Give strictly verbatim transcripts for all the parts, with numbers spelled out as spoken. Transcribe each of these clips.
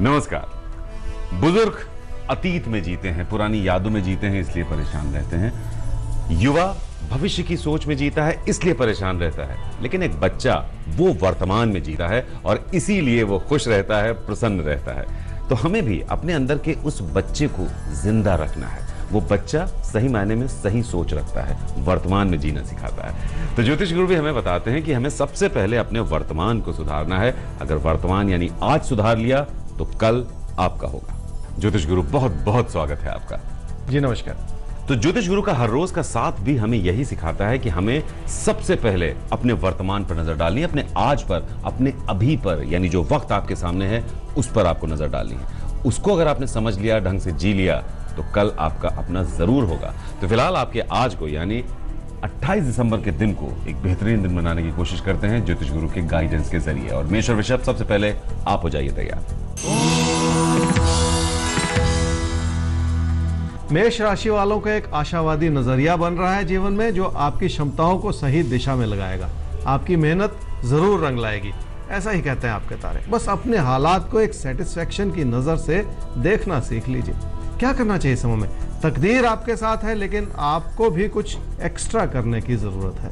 नमस्कार। बुजुर्ग अतीत में जीते हैं, पुरानी यादों में जीते हैं, इसलिए परेशान रहते हैं। युवा भविष्य की सोच में जीता है, इसलिए परेशान रहता है। लेकिन एक बच्चा वो वर्तमान में जीता है और इसीलिए वो खुश रहता है, प्रसन्न रहता है। तो हमें भी अपने अंदर के उस बच्चे को जिंदा रखना है। वो बच्चा सही मायने में सही सोच रखता है, वर्तमान में जीना सिखाता है। तो ज्योतिष गुरु भी हमें बताते हैं कि हमें सबसे पहले अपने वर्तमान को सुधारना है। अगर वर्तमान यानी आज सुधार लिया तो कल आपका होगा। ज्योतिष गुरु बहुत बहुत स्वागत है आपका जी। नमस्कार। तो ज्योतिष गुरु का हर रोज का साथ भी हमें यही सिखाता है कि हमें सबसे पहले अपने वर्तमान पर नजर डालनी है, अपने आज पर, अपने अभी पर, यानी जो वक्त आपके सामने है उस पर आपको नजर डालनी है। उसको अगर आपने समझ लिया, ढंग से जी लिया, तो कल आपका अपना जरूर होगा। तो फिलहाल आपके आज को यानी अट्ठाईस दिसंबर के दिन को एक बेहतरीन दिन बनाने की कोशिश करते हैं ज्योतिष गुरु के गाइडेंस के जरिए। और मेष और वृषभ, सबसे पहले आप हो जाइए तैयार। मेष राशि वालों का एक आशावादी नजरिया बन रहा है जीवन में, जो आपकी क्षमताओं को सही दिशा में लगाएगा। आपकी मेहनत जरूर रंग लाएगी, ऐसा ही कहते हैं आपके तारे। बस अपने हालात को एक सेटिस्फेक्शन की नजर से देखना सीख लीजिए। क्या करना चाहिए समय में? तकदीर आपके साथ है, लेकिन आपको भी कुछ एक्स्ट्रा करने की जरूरत है।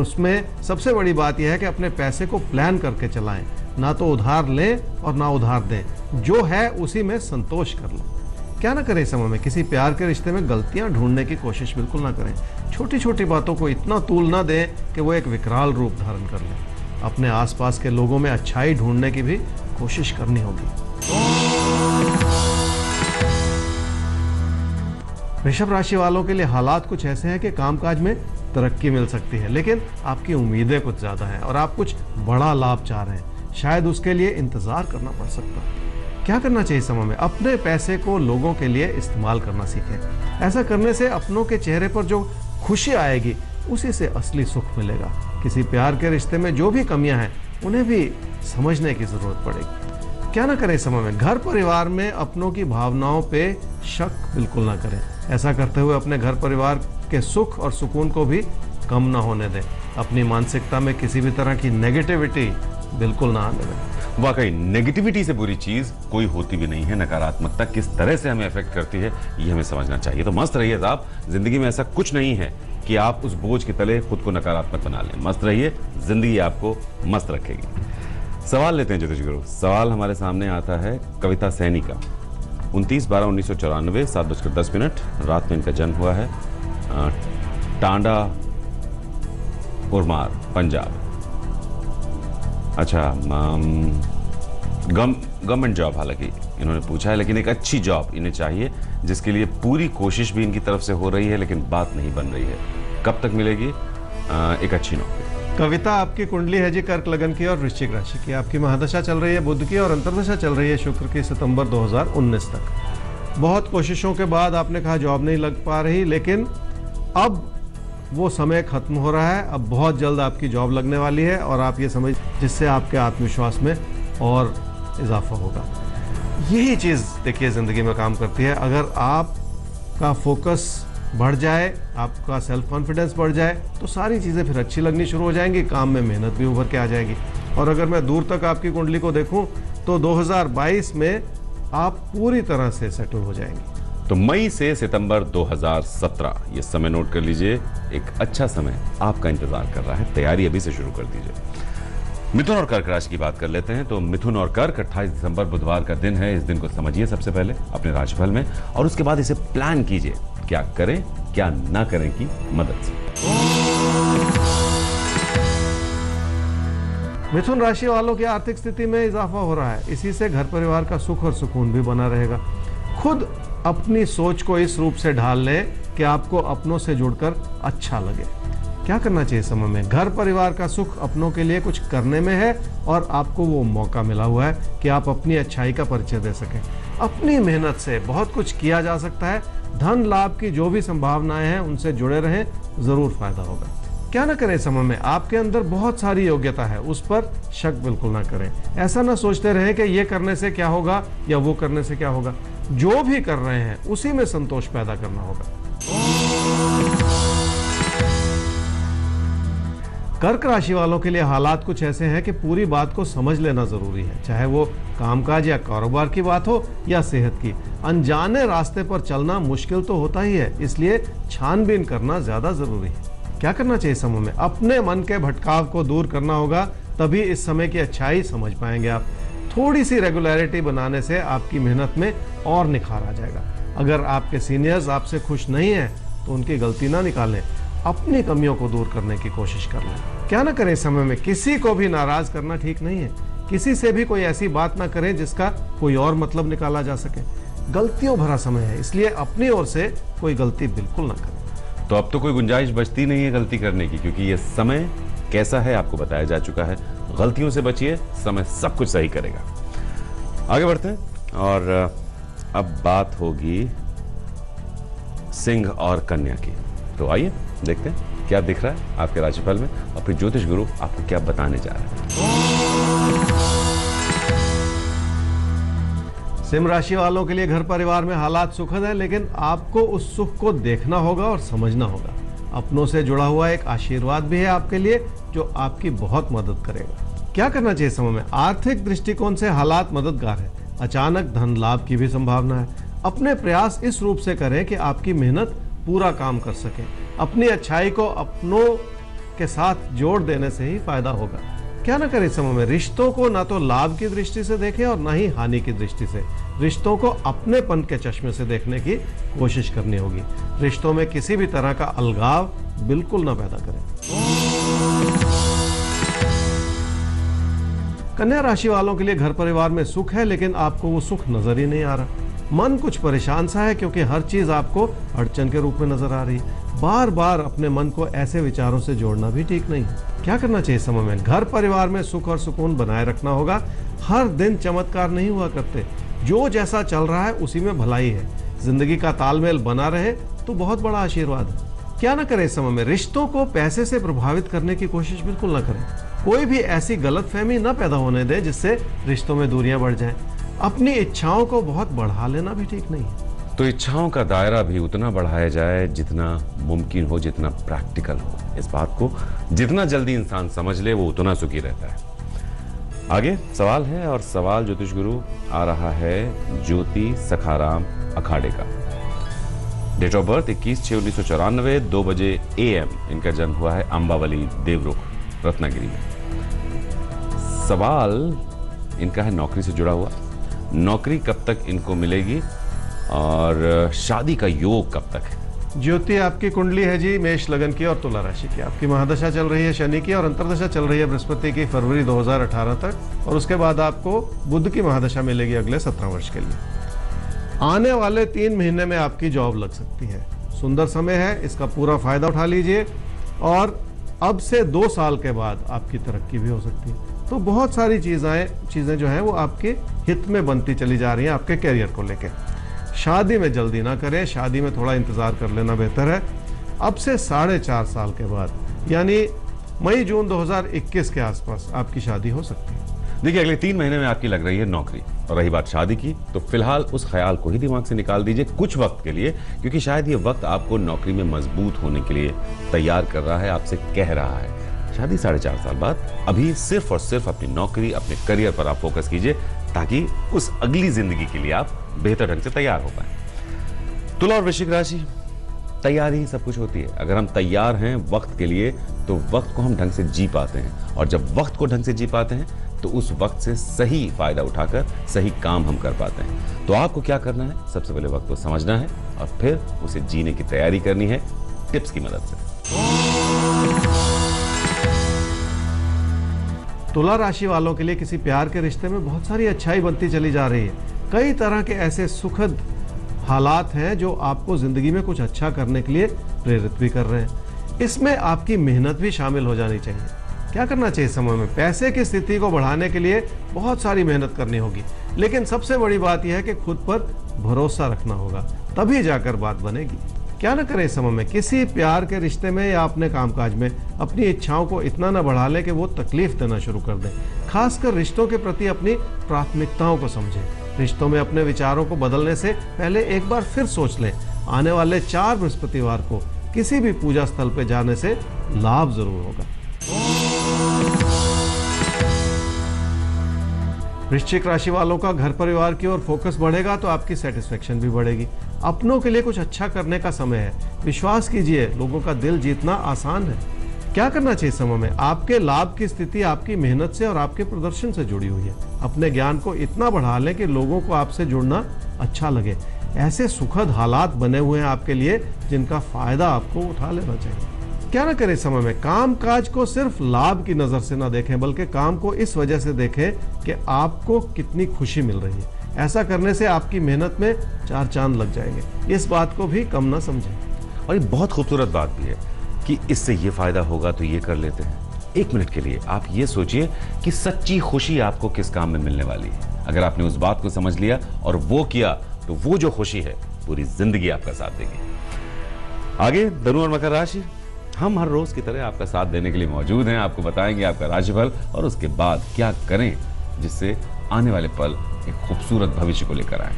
उसमें सबसे बड़ी बात यह है कि अपने पैसे को प्लान करके चलाएं, ना तो उधार लें और ना उधार दें। जो है उसी में संतोष कर लो। क्या ना करें समय में? किसी प्यार के रिश्ते में गलतियां ढूंढने की कोशिश बिल्कुल ना करें। छोटी छोटी बातों को इतना तूल ना दें कि वो एक विकराल रूप धारण कर लें। अपने आसपास के लोगों में अच्छाई ढूंढने की भी कोशिश करनी होगी। वृषभ राशि वालों के लिए हालात कुछ ऐसे हैं कि कामकाज में तरक्की मिल सकती है, लेकिन आपकी उम्मीदें कुछ ज्यादा हैं और आप कुछ बड़ा लाभ चाह रहे हैं। शायद उसके लिए इंतजार करना पड़ सकता है। क्या करना चाहिए समय में? अपने पैसे को लोगों के लिए इस्तेमाल करना सीखें। ऐसा करने से अपनों के चेहरे पर जो खुशी आएगी, उसी से असली सुख मिलेगा। किसी प्यार के रिश्ते में जो भी कमियां हैं, उन्हें भी समझने की जरूरत पड़ेगी। क्या ना करें समय में? घर परिवार में अपनों की भावनाओं पे शक बिल्कुल ना करें। ऐसा करते हुए अपने घर परिवार के सुख और सुकून को भी कम ना होने दें। अपनी मानसिकता में किसी भी तरह की नेगेटिविटी बिल्कुल ना आने दें। वाकई नेगेटिविटी से बुरी चीज कोई होती भी नहीं है। नकारात्मकता किस तरह से हमें अफेक्ट करती है, ये हमें समझना चाहिए। तो मस्त रहिए साहब, जिंदगी में ऐसा कुछ नहीं है कि आप उस बोझ के तले खुद को नकारात्मक बना लें। मस्त रहिए, जिंदगी आपको मस्त रखेगी। सवाल लेते हैं ज्योतिष गुरु। सवाल हमारे सामने आता है कविता सैनी का। उनतीस बारह उन्नीस सौ चौरानवे सात बजकर दस मिनट रात में इनका जन्म हुआ है, टांडा उर्मार, पंजाब। अच्छा, गवर्नमेंट जॉब हालांकि इन्होंने पूछा है, लेकिन एक अच्छी जॉब इन्हें चाहिए जिसके लिए पूरी कोशिश भी इनकी तरफ से हो रही है, लेकिन बात नहीं बन रही है। कब तक मिलेगी आ, एक अच्छी नौकरी? कविता, आपकी कुंडली है जी कर्क लगन की और वृश्चिक राशि की। आपकी महादशा चल रही है बुध की और अंतर्दशा चल रही है शुक्र की सितंबर दो हज़ार उन्नीस तक। बहुत कोशिशों के बाद आपने कहा जॉब नहीं लग पा रही, लेकिन अब वो समय खत्म हो रहा है। अब बहुत जल्द आपकी जॉब लगने वाली है और आप ये समझ, जिससे आपके आत्मविश्वास में और इजाफा होगा। यही चीज़ देखिए ज़िंदगी में काम करती है। अगर आप का फोकस बढ़ जाए, आपका सेल्फ कॉन्फिडेंस बढ़ जाए, तो सारी चीज़ें फिर अच्छी लगनी शुरू हो जाएंगी। काम में मेहनत भी उभर के आ जाएगी। और अगर मैं दूर तक आपकी कुंडली को देखूँ तो दो हज़ार बाईस में आप पूरी तरह से सेटल हो जाएंगी। तो मई से सितंबर दो हज़ार सत्रह, ये समय नोट कर लीजिए। एक अच्छा समय आपका इंतजार कर रहा है, तैयारी अभी से शुरू कर दीजिए। मिथुन और कर्क राशि की बात कर लेते हैं। तो मिथुन और कर्क, अट्ठाईस दिसंबर बुधवार का दिन है। इस दिन को समझिए सबसे पहले अपने राशिफल में, और उसके बाद इसे प्लान कीजिए, क्या करें क्या ना करें की मदद से। मिथुन राशि वालों की आर्थिक स्थिति में इजाफा हो रहा है। इसी से घर परिवार का सुख और सुकून भी बना रहेगा। खुद अपनी सोच को इस रूप से ढाल लें कि आपको अपनों से जुड़कर अच्छा लगे। क्या करना चाहिए समय में? घर परिवार का सुख अपनों के लिए कुछ करने में है और आपको वो मौका मिला हुआ है कि आप अपनी अच्छाई का परिचय दे सकें। अपनी मेहनत से बहुत कुछ किया जा सकता है। धन लाभ की जो भी संभावनाएं हैं, उनसे जुड़े रहें, जरूर फायदा होगा। क्या ना करें समय में? आपके अंदर बहुत सारी योग्यता है, उस पर शक बिल्कुल ना करें। ऐसा ना सोचते रहें कि ये करने से क्या होगा या वो करने से क्या होगा। जो भी कर रहे हैं उसी में संतोष पैदा करना होगा। कर्क राशि वालों के लिए हालात कुछ ऐसे हैं कि पूरी बात को समझ लेना ज़रूरी है, चाहे वो कामकाज या कारोबार की बात हो या सेहत की। अनजाने रास्ते पर चलना मुश्किल तो होता ही है, इसलिए छानबीन करना ज़्यादा ज़रूरी है। क्या करना चाहिए समय में? अपने मन के भटकाव को दूर करना होगा, तभी इस समय की अच्छाई समझ पाएंगे आप। थोड़ी सी रेगुलरिटी बनाने से आपकी मेहनत में और निखार आ जाएगा। अगर आपके सीनियर्स आपसे खुश नहीं हैं तो उनकी गलती ना निकालें, अपनी कमियों को दूर करने की कोशिश कर लें। क्या ना करें इस समय में? किसी को भी नाराज करना ठीक नहीं है, किसी से भी कोई ऐसी बात ना करें जिसका कोई और मतलब निकाला जा सके। गलतियों भरा समय है, इसलिए अपनी ओर से कोई गलती बिल्कुल ना करें। तो अब तो कोई गुंजाइश बचती नहीं है गलती करने की, क्योंकि ये समय कैसा है आपको बताया जा चुका है। गलतियों से बचिए, समय सब कुछ सही करेगा। आगे बढ़ते हैं और अब बात होगी सिंह और कन्या की। तो आइए देखते हैं क्या दिख रहा है आपके राशिफल में और फिर ज्योतिष गुरु आपको क्या बताने जा रहा है। सिंह राशि वालों के लिए घर परिवार में हालात सुखद है, लेकिन आपको उस सुख को देखना होगा और समझना होगा। अपनों से जुड़ा हुआ एक आशीर्वाद भी है आपके लिए, जो आपकी बहुत मदद करेगा। क्या करना चाहिए समय में? आर्थिक दृष्टिकोण से हालात मददगार है। अचानक धन लाभ की भी संभावना है। अपने प्रयास इस रूप से करें कि आपकी मेहनत पूरा काम कर सके। अपनी अच्छाई को अपनों के साथ जोड़ देने से ही फायदा होगा। क्या ना करें समय में? रिश्तों को ना तो लाभ की दृष्टि से देखें और ना ही हानि की दृष्टि से। रिश्तों को अपनेपन के चश्मे से देखने की कोशिश करनी होगी। रिश्तों में किसी भी तरह का अलगाव बिल्कुल ना पैदा करें। कन्या राशि वालों के लिए घर परिवार में सुख है, लेकिन आपको वो सुख नजर ही नहीं आ रहा। मन कुछ परेशान सा है, क्योंकि हर चीज आपको अड़चन के रूप में नजर आ रही है। बार बार अपने मन को ऐसे विचारों से जोड़ना भी ठीक नहीं है। क्या करना चाहिए समय में? घर परिवार में सुख और सुकून बनाए रखना होगा। हर दिन चमत्कार नहीं हुआ करते, जो जैसा चल रहा है उसी में भलाई है। जिंदगी का तालमेल बना रहे तो बहुत बड़ा आशीर्वाद है। क्या ना करें समय में? रिश्तों को पैसे से प्रभावित करने की कोशिश बिल्कुल ना करें। कोई भी ऐसी गलतफहमी ना पैदा होने दें जिससे रिश्तों में दूरियां बढ़ जाएं। अपनी इच्छाओं को बहुत बढ़ा लेना भी ठीक नहीं है। तो इच्छाओं का दायरा भी उतना बढ़ाया जाए जितना मुमकिन हो, जितना प्रैक्टिकल हो। इस बात को जितना जल्दी इंसान समझ ले वो उतना सुखी रहता है। आगे सवाल है और सवाल ज्योतिष गुरु आ रहा है ज्योति सखाराम अखाड़े का। डेट ऑफ बर्थ इक्कीस छह उन्नीस सौ चौरानवे, दो बजे ए एम इनका जन्म हुआ है अंबावली देवरुख रत्नागिरी में। सवाल इनका है नौकरी से जुड़ा हुआ। नौकरी कब तक इनको मिलेगी और शादी का योग कब तक है? ज्योति आपकी कुंडली है जी मेष लगन की और तुला राशि की। आपकी महादशा चल रही है शनि की और अंतरदशा चल रही है बृहस्पति की फरवरी दो हज़ार अठारह तक, और उसके बाद आपको बुध की महादशा मिलेगी अगले सत्रह वर्ष के लिए। आने वाले तीन महीने में आपकी जॉब लग सकती है। सुंदर समय है, इसका पूरा फायदा उठा लीजिए। और अब से दो साल के बाद आपकी तरक्की भी हो सकती है। तो बहुत सारी चीज़ें चीज़ें जो हैं वो आपके हित में बनती चली जा रही हैं आपके कैरियर को लेकर। शादी में जल्दी ना करें, शादी में थोड़ा इंतज़ार कर लेना बेहतर है। अब से साढ़े चार साल के बाद यानी मई जून दो हज़ार इक्कीस के आसपास आपकी शादी हो सकती है। देखिए अगले तीन महीने में आपकी लग रही है नौकरी, और रही बात शादी की तो फिलहाल उस ख्याल को ही दिमाग से निकाल दीजिए कुछ वक्त के लिए, क्योंकि शायद ये वक्त आपको नौकरी में मजबूत होने के लिए तैयार कर रहा है, आपसे कह रहा है। शादी साढ़े चार साल बाद, अभी सिर्फ और सिर्फ अपनी नौकरी, अपने करियर पर आप फोकस कीजिए, ताकि उस अगली जिंदगी के लिए आप बेहतर ढंग से तैयार हो पाए। तुला और वृश्चिक राशि, तैयारी सब कुछ होती है। अगर हम तैयार हैं वक्त के लिए तो वक्त को हम ढंग से जी पाते हैं, और जब वक्त को ढंग से जी पाते हैं तो उस वक्त से सही फायदा उठाकर सही काम हम कर पाते हैं। तो आपको क्या करना है? सबसे पहले वक्त को समझना है और फिर उसे जीने की तैयारी करनी है टिप्स की मदद से। तुला राशि वालों के लिए किसी प्यार के रिश्ते में बहुत सारी अच्छाई बनती चली जा रही है। कई तरह के ऐसे सुखद हालात हैं जो आपको ज़िंदगी में कुछ अच्छा करने के लिए प्रेरित भी कर रहे हैं। इसमें आपकी मेहनत भी शामिल हो जानी चाहिए। क्या करना चाहिए समय में? पैसे की स्थिति को बढ़ाने के लिए बहुत सारी मेहनत करनी होगी, लेकिन सबसे बड़ी बात यह है कि खुद पर भरोसा रखना होगा, तभी जाकर बात बनेगी। क्या ना करें समय में? किसी प्यार के रिश्ते में या अपने कामकाज में अपनी इच्छाओं को इतना ना बढ़ा लें कि वो तकलीफ देना शुरू कर दें। खासकर रिश्तों के प्रति अपनी प्राथमिकताओं को समझें। रिश्तों में अपने विचारों को बदलने से पहले एक बार फिर सोच लें। आने वाले चार बृहस्पतिवार को किसी भी पूजा स्थल पर जाने से लाभ जरूर होगा। वृश्चिक राशि वालों का घर परिवार की ओर फोकस बढ़ेगा तो आपकी सेटिस्फेक्शन भी बढ़ेगी। अपनों के लिए कुछ अच्छा करने का समय है। विश्वास कीजिए, लोगों का दिल जीतना आसान है। क्या करना चाहिए समय में? आपके लाभ की स्थिति आपकी मेहनत से और आपके प्रदर्शन से जुड़ी हुई है। अपने ज्ञान को इतना बढ़ा लें कि लोगों को आपसे जुड़ना अच्छा लगे। ऐसे सुखद हालात बने हुए हैं आपके लिए जिनका फायदा आपको उठा लेना चाहिए। क्या ना करें समय में? काम काज को सिर्फ लाभ की नजर से ना देखें, बल्कि काम को इस वजह से देखें कि आपको कितनी खुशी मिल रही है। ऐसा करने से आपकी मेहनत में चार चांद लग जाएंगे। इस बात को भी कम ना समझें। और ये बहुत खूबसूरत बात भी है कि इससे ये फायदा होगा तो ये कर लेते हैं। एक मिनट के लिए आप ये सोचिए कि सच्ची खुशी आपको किस काम में मिलने वाली है। अगर आपने उस बात को समझ लिया और वो किया तो वो जो खुशी है पूरी जिंदगी आपका साथ देगी। आगे धनु और मकर राशि, हम हर रोज की तरह आपका साथ देने के लिए मौजूद हैं। आपको बताएंगे आपका राशिफल और उसके बाद क्या करें जिससे आने वाले पल एक खूबसूरत भविष्य को लेकर आए।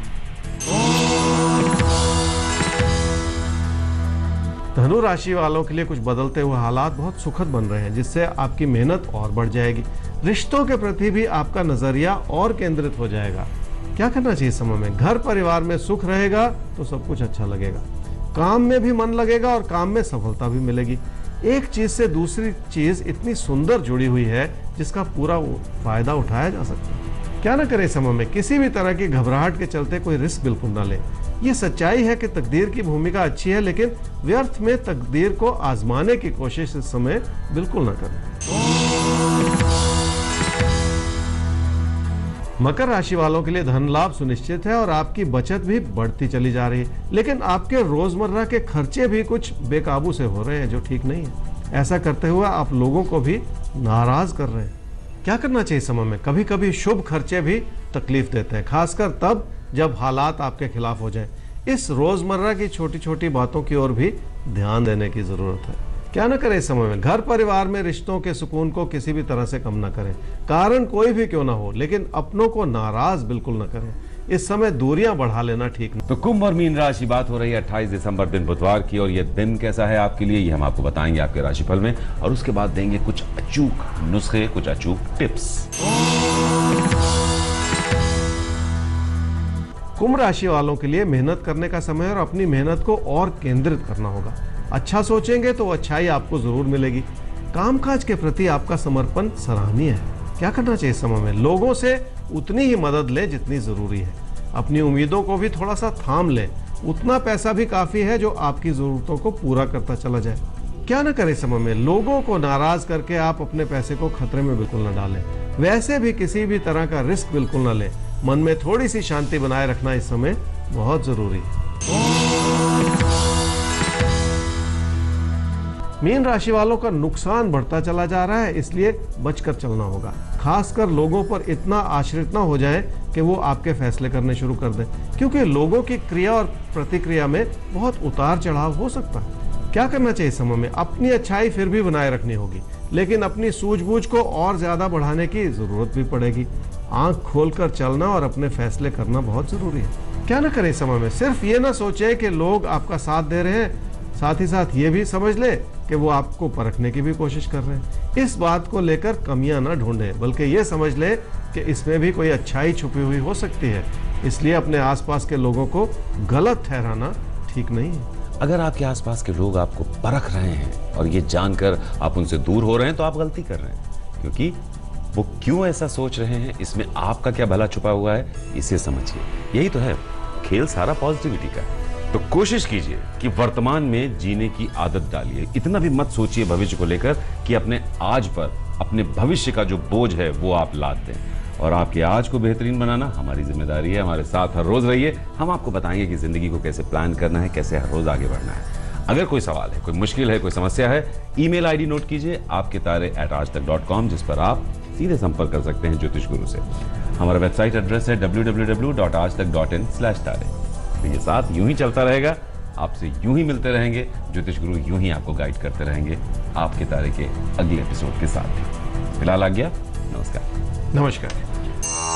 धनु राशि वालों के लिए कुछ बदलते हुए हालात बहुत सुखद बन रहे हैं, जिससे आपकी मेहनत और बढ़ जाएगी। रिश्तों के प्रति भी आपका नजरिया और केंद्रित हो जाएगा। क्या करना चाहिए समय में? घर परिवार में सुख रहेगा तो सब कुछ अच्छा लगेगा। काम में भी मन लगेगा और काम में सफलता भी मिलेगी। एक चीज से दूसरी चीज इतनी सुंदर जुड़ी हुई है जिसका पूरा फायदा उठाया जा सकता है। क्या ना करें समय में? किसी भी तरह की घबराहट के चलते कोई रिस्क बिल्कुल ना लें। ये सच्चाई है कि तकदीर की भूमिका अच्छी है, लेकिन व्यर्थ में तकदीर को आजमाने की कोशिश इस समय बिल्कुल ना करें। मकर राशि वालों के लिए धन लाभ सुनिश्चित है और आपकी बचत भी बढ़ती चली जा रही है, लेकिन आपके रोजमर्रा के खर्चे भी कुछ बेकाबू से हो रहे हैं जो ठीक नहीं है। ऐसा करते हुए आप लोगों को भी नाराज कर रहे हैं। क्या करना चाहिए समय में? कभी कभी शुभ खर्चे भी तकलीफ देते हैं, खासकर तब जब हालात आपके खिलाफ हो जाए। इस रोजमर्रा की छोटी छोटी बातों की ओर भी ध्यान देने की जरूरत है। क्या ना करें समय में? घर परिवार में रिश्तों के सुकून को किसी भी तरह से कम ना करें, कारण कोई भी क्यों ना हो, लेकिन अपनों को नाराज बिल्कुल ना करें। इस समय दूरियां बढ़ा लेना ठीक नहीं। तो कुंभ और मीन राशि बात हो रही है अट्ठाईस दिसंबर दिन बुधवार की, और ये दिन कैसा है आपके लिए ये हम आपको बताएंगे आपके राशिफल में, और उसके बाद देंगे कुछ अचूक नुस्खे, कुछ अचूक टिप्स। कुंभ राशि वालों के लिए मेहनत करने का समय और अपनी मेहनत को और केंद्रित करना होगा। अच्छा सोचेंगे तो अच्छाई आपको जरूर मिलेगी। कामकाज के प्रति आपका समर्पण सराहनीय है। क्या करना चाहिए समय में? लोगों से उतनी ही मदद लें जितनी जरूरी है। अपनी उम्मीदों को भी थोड़ा सा थाम लें। उतना पैसा भी काफी है जो आपकी जरूरतों को पूरा करता चला जाए। क्या ना करें समय में? लोगों को नाराज करके आप अपने पैसे को खतरे में बिल्कुल न डालें। वैसे भी किसी भी तरह का रिस्क बिल्कुल न लें। मन में थोड़ी सी शांति बनाए रखना इस समय बहुत जरूरी है। मीन राशि वालों का नुकसान बढ़ता चला जा रहा है, इसलिए बचकर चलना होगा। खासकर लोगों पर इतना आश्रित ना हो जाएं कि वो आपके फैसले करने शुरू कर दें, क्योंकि लोगों की क्रिया और प्रतिक्रिया में बहुत उतार चढ़ाव हो सकता है। क्या करना चाहिए समय में? अपनी अच्छाई फिर भी बनाए रखनी होगी, लेकिन अपनी सूझबूझ को और ज्यादा बढ़ाने की जरूरत भी पड़ेगी। आंख खोलकर चलना और अपने फैसले करना बहुत जरूरी है। क्या ना करें समय में? सिर्फ ये ना सोचे कि लोग आपका साथ दे रहे हैं, साथ ही साथ ये भी समझ ले कि वो आपको परखने की भी कोशिश कर रहे हैं। इस बात को लेकर कमियां ना ढूंढें, बल्कि ये समझ ले कि इसमें भी कोई अच्छाई छुपी हुई हो सकती है। इसलिए अपने आसपास के लोगों को गलत ठहराना ठीक नहीं है। अगर आपके आसपास के लोग आपको परख रहे हैं और ये जानकर आप उनसे दूर हो रहे हैं तो आप गलती कर रहे हैं, क्योंकि वो क्यों ऐसा सोच रहे हैं, इसमें आपका क्या भला छुपा हुआ है, इसे समझिए। यही तो है खेल, सारा पॉजिटिविटी का है। तो कोशिश कीजिए कि वर्तमान में जीने की आदत डालिए। इतना भी मत सोचिए भविष्य को लेकर कि अपने आज पर अपने भविष्य का जो बोझ है वो आप लाद दें। और आपके आज को बेहतरीन बनाना हमारी जिम्मेदारी है। हमारे साथ हर रोज रहिए, हम आपको बताएंगे कि जिंदगी को कैसे प्लान करना है, कैसे हर रोज आगे बढ़ना है। अगर कोई सवाल है, कोई मुश्किल है, कोई समस्या है, ईमेल आईडी नोट कीजिए आपके तारे एट आज तक डॉट कॉम, जिस पर आप सीधे संपर्क कर सकते हैं ज्योतिष गुरु से। हमारा वेबसाइट एड्रेस है W W W dot Aaj Tak dot in slash तारे। ये साथ यूं ही चलता रहेगा, आपसे यूं ही मिलते रहेंगे, ज्योतिष गुरु यूं ही आपको गाइड करते रहेंगे आपके तारे के अगले एपिसोड के साथ। फिलहाल आ गया, नमस्कार नमस्कार।